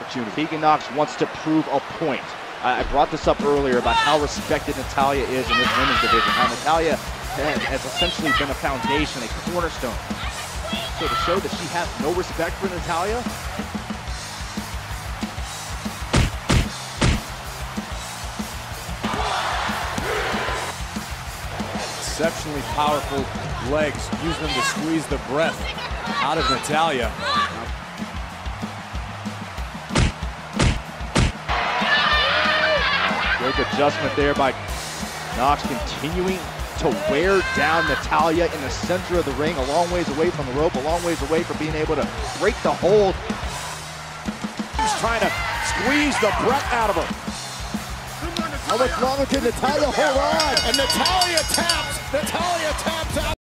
opportunity. Tegan Nox wants to prove a point. I brought this up earlier about how respected Natalya is in this women's division. How Natalya has essentially been a foundation, a cornerstone. So to show that she has no respect for Natalya. Exceptionally powerful legs, use them to squeeze the breath out of Natalya. Great adjustment there by Nox, continuing to wear down Natalya in the center of the ring, a long ways away from the rope, a long ways away from being able to break the hold. She's trying to squeeze the breath out of her. How much longer can Natalya hold on? And Natalya taps out.